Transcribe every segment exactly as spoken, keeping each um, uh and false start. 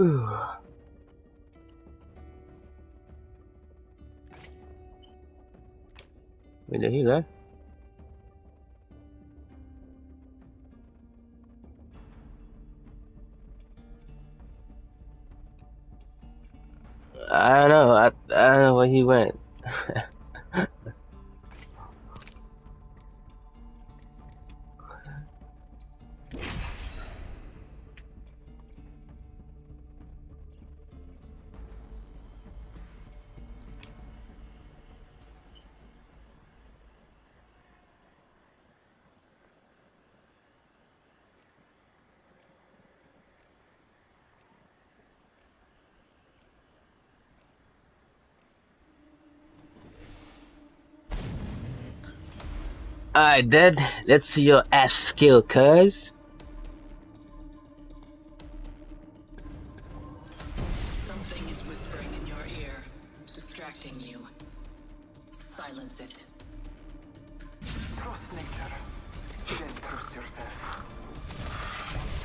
Ooh. Wait, did he left? I don't know. I, I don't know where he went. Alright, Dad, let's see your ass skill, cuz. Something is whispering in your ear, distracting you. Silence it. Trust nature. Then trust yourself.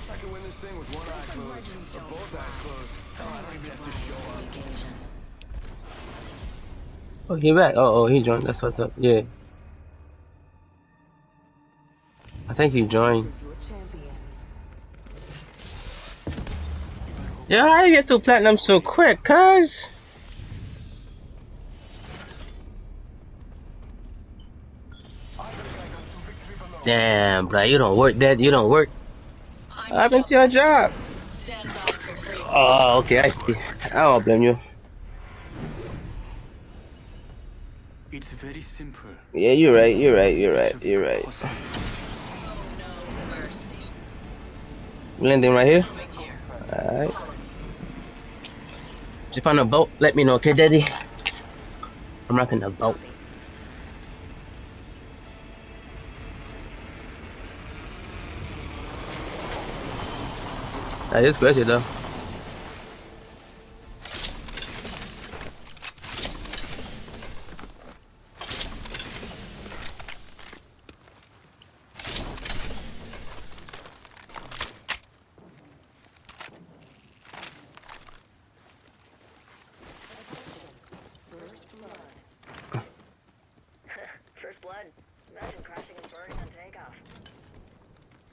I can win this thing with one eye closed, or both eyes closed. Hell, I don't even have to show up. Oh, he back. Oh, oh, he joined. That's what's up. Yeah. I think you joined. Yeah, I get to platinum so quick, cuz. Damn, bro, you don't work, Dad. You don't work. What happened to your job? Oh, okay, I see. I don't blame you. It's very simple. Yeah, you're right. You're right. You're right. You're right. Landing right here. Alright. If you find a boat, let me know, okay, Daddy? I'm rocking a boat. That is crazy, though.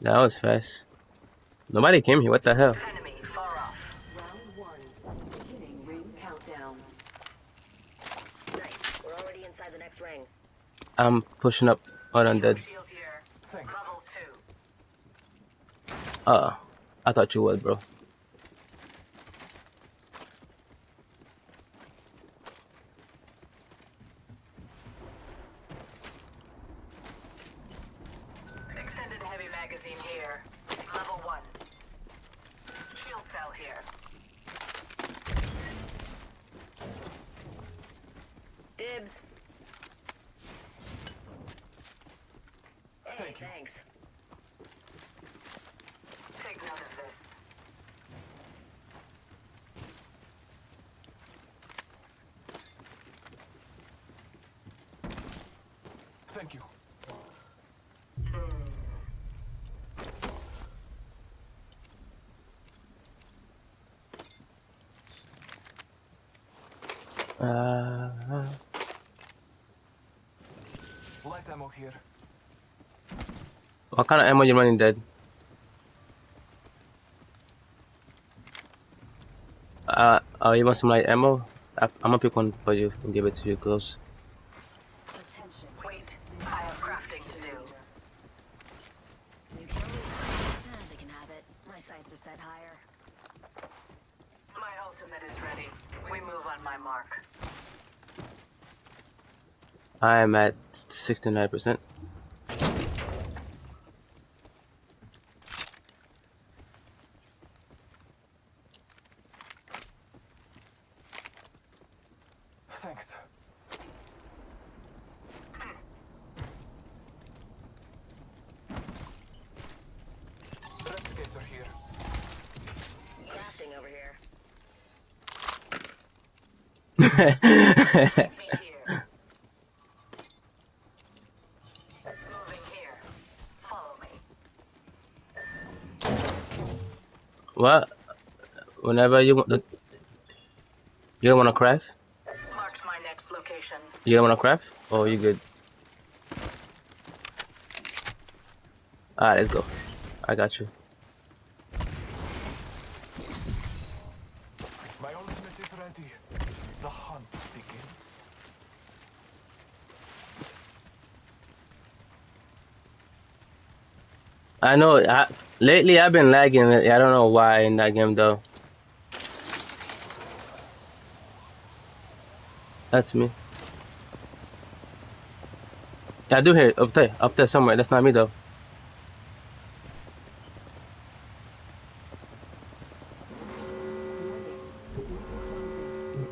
That was fast. Nobody came here. What the hell? Enemy far off. Round one. Beginning ring countdown. Nice. We're already inside the next ring. I'm pushing up. Hold on, Dad. Thanks. Uh, I thought you would, bro. Thanks. Take note of this. Thank you. Mm. Uh-huh. Light ammo here. What kind of ammo you running, Dad? Uh, oh, you want some light ammo? I, I'm gonna pick one for you and give it to you close. Wait, I have crafting to do. They can have it. My sights are set higher. My ultimate is ready. We move on my mark. I am at sixty-nine percent. Thanks. Replicators are here. Crafting over here. What? whenever you want to. You don't want to craft? Marked my next location. You don't want to craft? Oh, you good. Alright, let's go. I got you. My ultimate is ready. The hunt begins. I know. I, lately, I've been lagging. I don't know why in that game though. That's me. I do hear it up there, up there somewhere. That's not me though.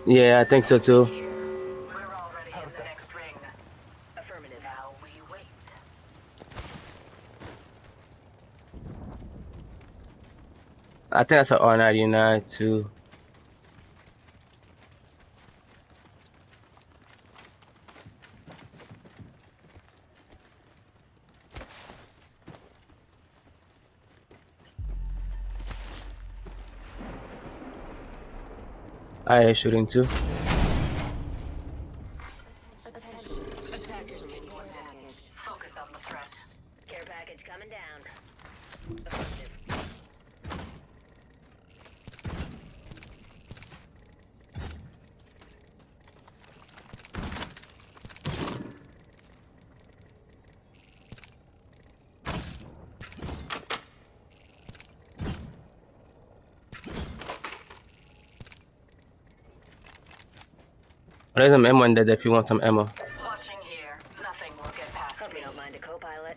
Yeah, I think so too. We're already in the next ring. Affirmative. Now we wait. I think that's an R ninety-nine too. I am shooting too. Attention. Attackers can more damage. Focus on the threat. Care package coming down. There's some ammo in there if you want some ammo. Watching here. Nothing will get past. Hope you don't mind a co-pilot.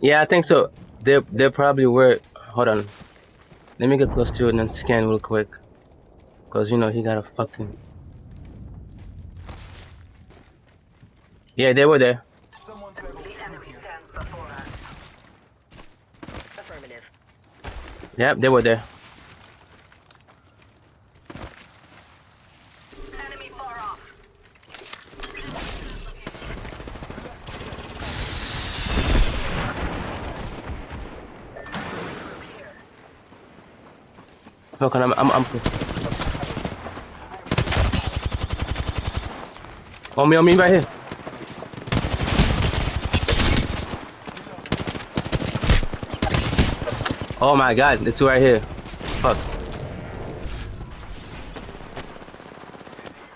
Yeah, I think so. They they probably were. Hold on. Let me get close to it and scan real quick. Cause you know he got a fucking. Yeah, they were there. Yep, they were there. Enemy far off. Okay, I'm I'm I'm cool. On me, on me right here. Oh my god, the two right here. Fuck.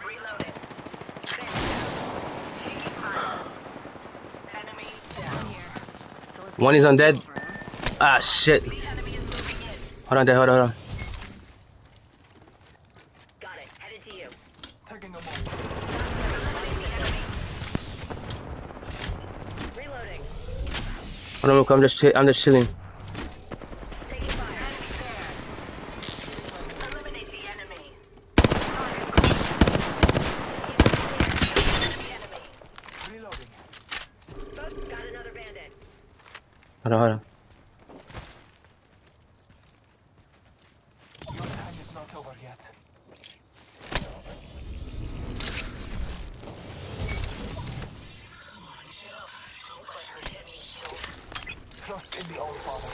Reloading. Taking fire. Enemy down here. One is undead. Ah shit. Hold on there, hold on, hold on. Got it, headed to you. Taking a moment. Reloading. Hold on, look, I'm just I'm just chilling. Hold on, hold on. Your time is not over yet. Come on, Jeff. Don't let her get me killed. Trust in the old father.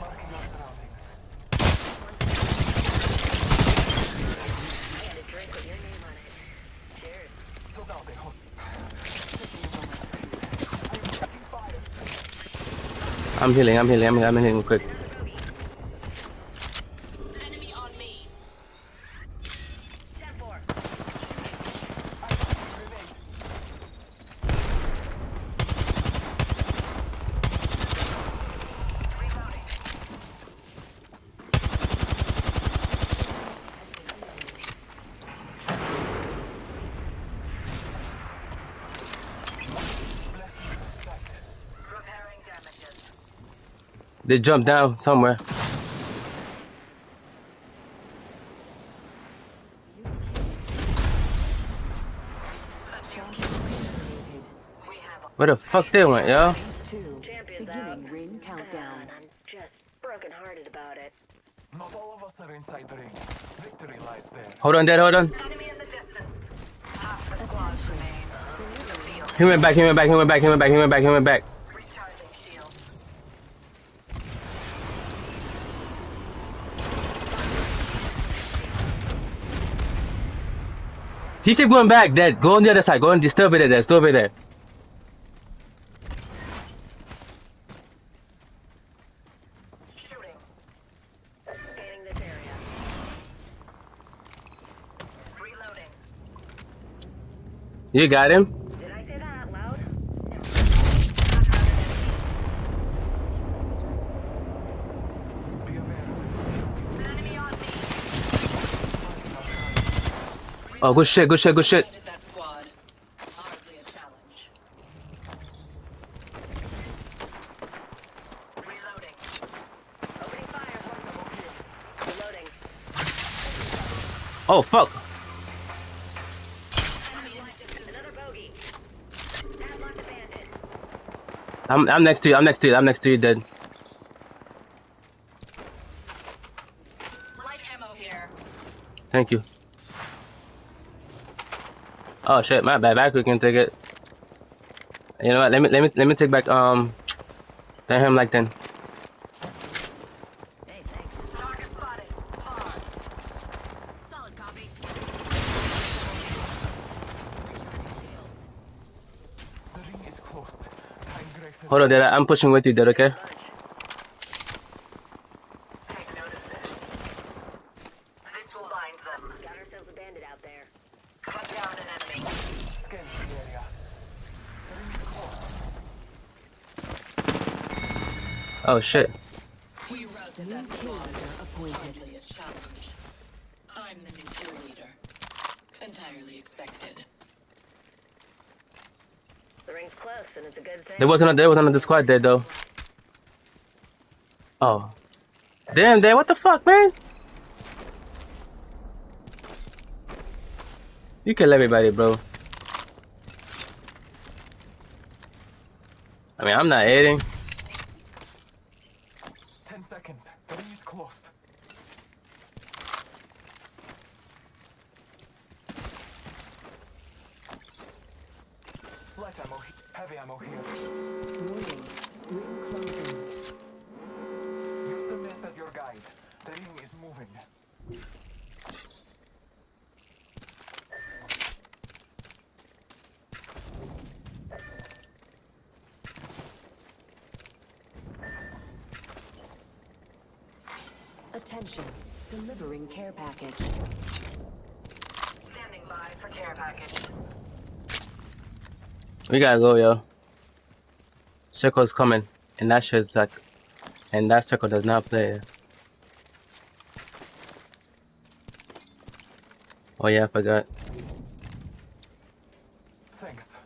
Marking our surroundings. I had a drink with your name on it. Cheers. Hold on, big host. I'm healing, I'm healing, I'm healing, I'm healing quick. Enemy on me. ten four. They jumped down somewhere. Where the fuck they went, yo? Champions out. Ring countdown. I'm just brokenhearted about it. Not all of us are inside the ring. Victory lies there. Hold on, Dad. Hold on. Enemy in the distance. Half the squad remain. He went back, he went back, he went back, he went back, he went back, he went back. He keep going back, Dad. Go on the other side. Go and disturb it, Dad. Stop it there. Shooting. Scanning this area. Reloading. You got him? Did I say that out loud? No. Enemy on me. Oh, good shit, good shit, good shit. That squad. Honestly, a challenge. Reloading. Opening fire once I'm over here. Reloading. Oh, fuck. Enemy active. Another bogey. Padlock abandoned. I'm, I'm next to you, I'm next to you, I'm next to you, dead. Light ammo here. Thank you. Oh shit, my bad. Back we can take it. You know what? Let me let me let me take back um let him like then. Hey, thanks. Target spotted. Pause. Solid copy. The ring is close. Hold on, Dad, I'm pushing with you, Dad, okay? Take notice. This will bind them. We got ourselves a bandit out there. Cut down an enemy. Scan the area. The ring's close. Oh shit. We routed that squad. Appointed a challenge. I'm the new kill leader. Entirely expected. The ring's close, and it's a good thing. There wasn't a, there wasn't a squad there though. Oh. Damn, damn, what the fuck, man? You kill everybody, bro. I mean, I'm not aiding. Ten seconds. The ring is close. Light ammo, heavy ammo here. Warning. Ring closing. Use the map as your guide. The ring is moving. Attention, delivering care package. Standing by for care package. We gotta go, yo. Circle's coming, and that shit's like, and that circle does not play. Oh yeah, I forgot. Thanks.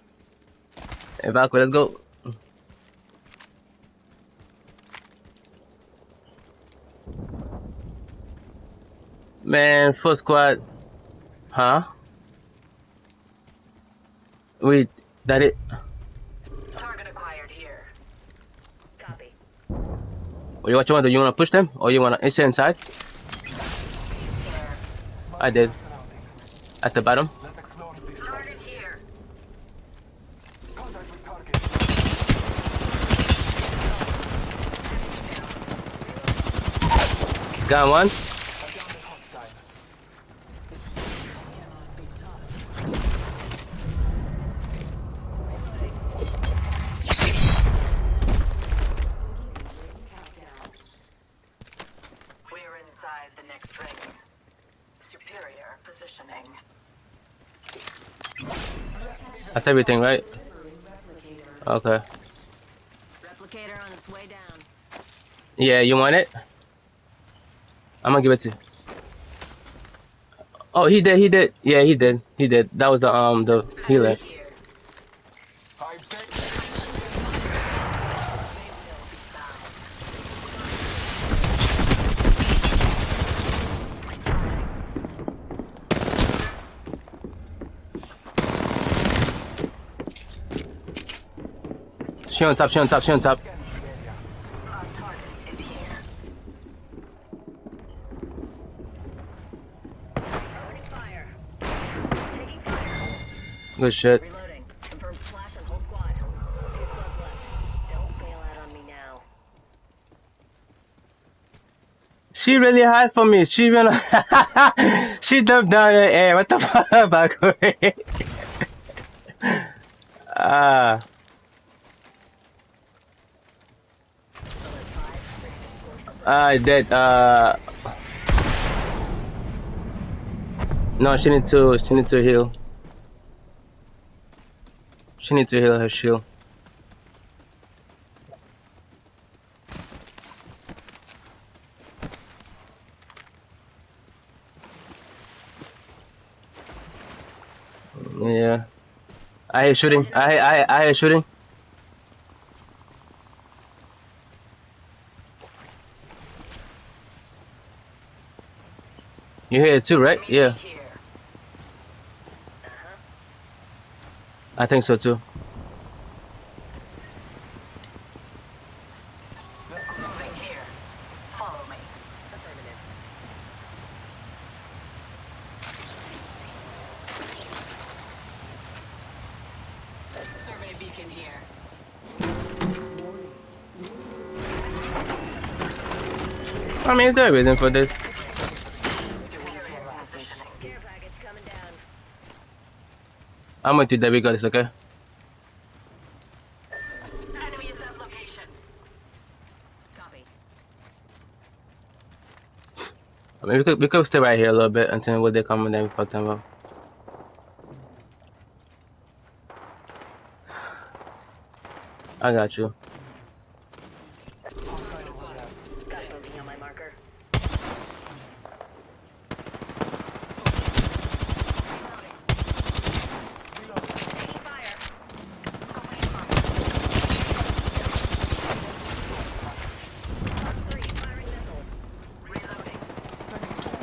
Hey, Valko, let's go. Man, full squad, huh? Wait, that it? Target acquired here. Copy. What you want to do? You want to push them, or you want to stay inside? I did. At the bottom. Let's explore this. Target here. Contact with target. Got one. That's everything, right? Okay. Replicator on its way down. Yeah, you want it? I'm gonna give it to you. Oh, he did, he did. Yeah, he did. He did. That was the um the healer. She on top, she on top, she on top. Good shit. Reloading. Confirmed flash on She really hot for me. She really she dumped down her air. What the fuck about her? Ah. I did. Uh. No, she need to. She need to heal. She need to heal her shield. Yeah. I hear shooting. I I I hear shooting. You hear it too, right? Yeah. I think so too. I mean, is there a reason for this? I'm with you, Debbie. We got this, okay? Enemy is at location. Copy. I mean, we could, we could stay right here a little bit until when they come and then we fuck them up. I got you.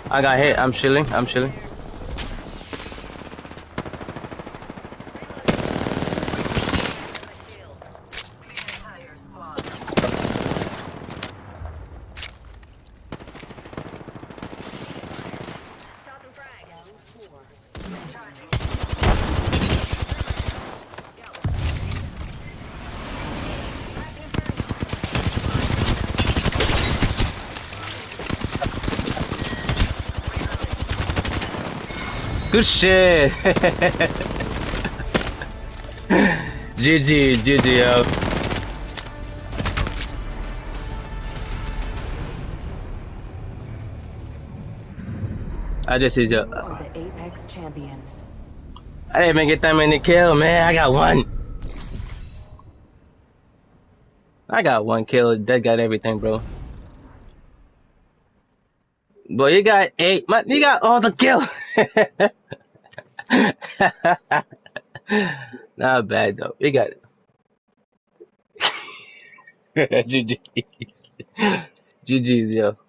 I got hit. I'm chilling. I'm chilling. Good shit. G G, G G, yo. I just used up. The Apex champions. I didn't even get that many kill, man. I got one. I got one kill. That got everything, bro. Boy, you got eight. You got all the kill. Not bad though. We got it. G G. G G's, yo.